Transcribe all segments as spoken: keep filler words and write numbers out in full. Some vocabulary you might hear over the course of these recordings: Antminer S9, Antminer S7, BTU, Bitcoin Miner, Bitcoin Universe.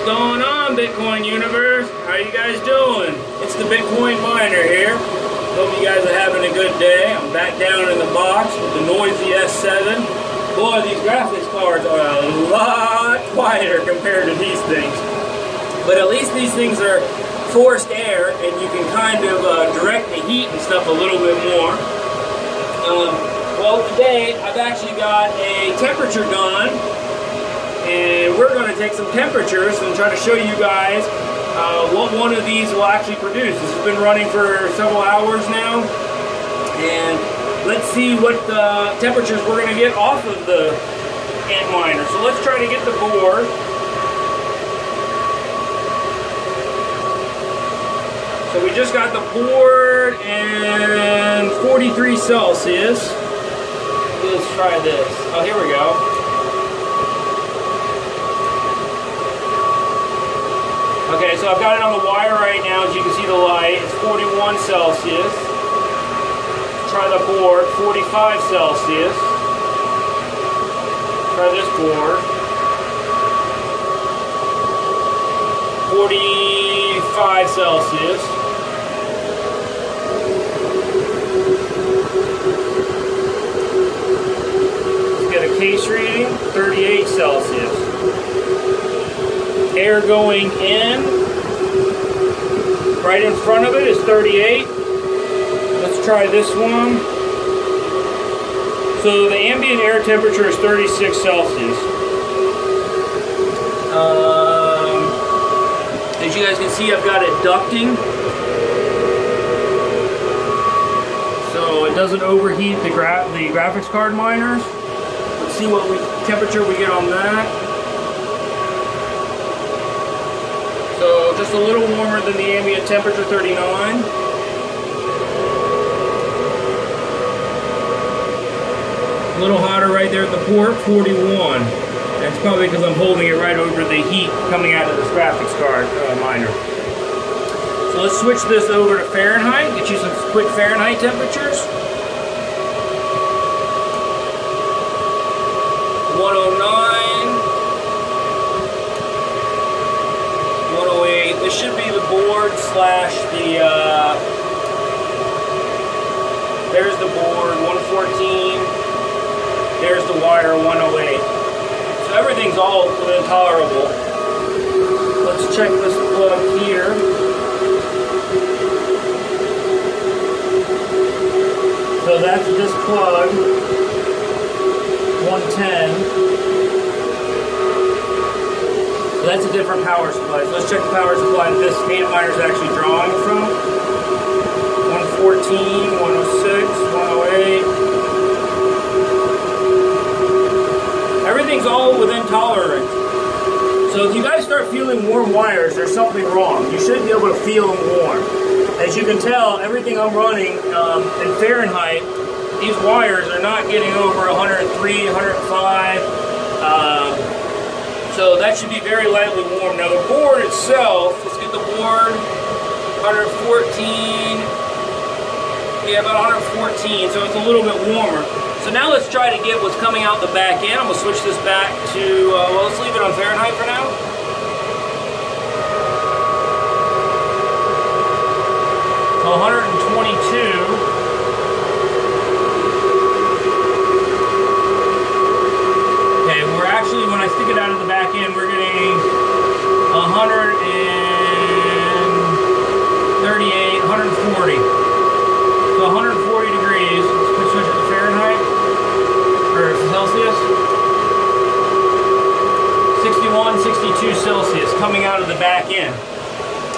What's going on, Bitcoin Universe? How you guys doing? It's the Bitcoin Miner here. Hope you guys are having a good day. I'm back down in the box with the noisy S seven. Boy, these graphics cards are a lot quieter compared to these things. But at least these things are forced air, and you can kind of uh, direct the heat and stuff a little bit more. Um, well, today I've actually got a temperature gun, and we're going to take some temperatures and try to show you guys uh, what one of these will actually produce. This has been running for several hours now, and let's see what the temperatures we're going to get off of the Antminer. So let's try to get the board. So we just got the board and forty-three Celsius. Let's try this. Oh, here we go. Okay, so I've got it on the wire right now, as you can see the light. It's forty-one Celsius. Try the board, forty-five Celsius. Try this board. forty-five Celsius. Case reading, thirty-eight Celsius. Air going in, right in front of it is thirty-eight. Let's try this one. So the ambient air temperature is thirty-six Celsius. Um, as you guys can see, I've got it ducting, so it doesn't overheat the, gra the graphics card miners. See what we, temperature we get on that. So just a little warmer than the ambient temperature, thirty-nine. A little hotter right there at the port, forty-one. That's probably because I'm holding it right over the heat coming out of this graphics card uh, miner. So let's switch this over to Fahrenheit, get you some quick Fahrenheit temperatures. one oh nine, one oh eight, this should be the board slash the, uh, there's the board, one fourteen, there's the wire, one oh eight. So everything's all intolerable. Let's check this plug here. So that's this plug. one ten. So that's a different power supply. So let's check the power supply that this Antminer is actually drawing from. one fourteen, one oh six, one oh eight. Everything's all within tolerance. So if you guys start feeling warm wires, there's something wrong. You should be able to feel them warm. As you can tell, everything I'm running um, in Fahrenheit, these wires are not getting over one oh three, one oh five, um, so that should be very lightly warm. Now the board itself, let's get the board, one fourteen, yeah, about one fourteen, so it's a little bit warmer. So now let's try to get what's coming out the back end. I'm going to switch this back to, uh, well, let's leave it on Fahrenheit for now. So one twenty-two. Actually, when I stick it out of the back end, we're getting one thirty-eight, one forty. So one forty degrees. Let's switch it to Fahrenheit or Celsius. sixty-one, sixty-two Celsius coming out of the back end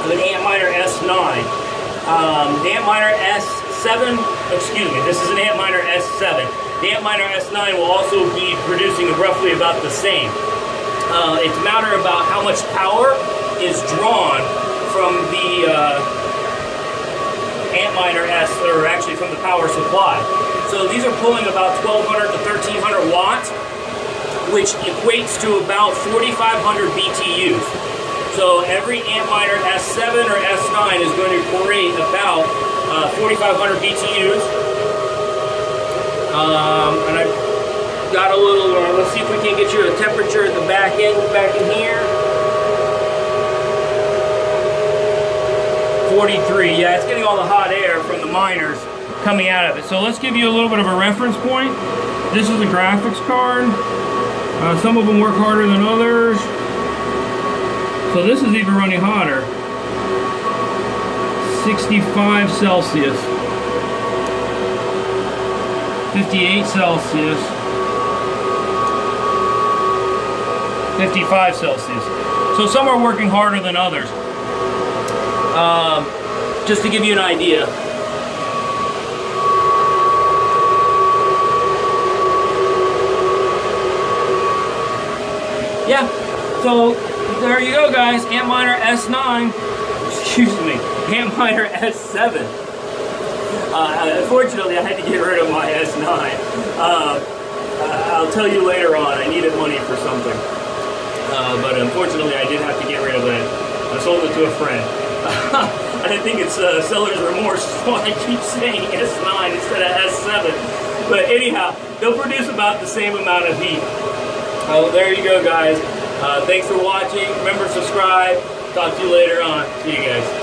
with an Antminer S nine. Um, the Antminer S seven, excuse me, this is an Antminer S seven. The Antminer S nine will also be producing roughly about the same. Uh, it's a matter about how much power is drawn from the uh, Antminer S, or actually from the power supply. So these are pulling about twelve hundred to thirteen hundred watts, which equates to about forty-five hundred B T Us. So every Antminer S seven or S nine is going to create about uh, forty-five hundred B T Us. Um, and I got a little, uh, let's see if we can get you a temperature at the back end, back in here. forty-three. Yeah, it's getting all the hot air from the miners coming out of it. So let's give you a little bit of a reference point. This is a graphics card. Uh, some of them work harder than others. So this is even running hotter. sixty-five Celsius. fifty-eight Celsius. fifty-five Celsius. So some are working harder than others. Um, just to give you an idea. Yeah, so there you go, guys. Antminer S nine, excuse me, Antminer S seven. Uh, unfortunately, I had to get rid of my S nine. Uh, I'll tell you later on, I needed money for something. Uh, but unfortunately, I did have to get rid of it. I sold it to a friend. I think it's uh, seller's remorse, is why I keep saying S nine instead of S seven. But anyhow, they'll produce about the same amount of heat. Oh, there you go, guys. Uh, thanks for watching. Remember, subscribe. Talk to you later on. See you guys.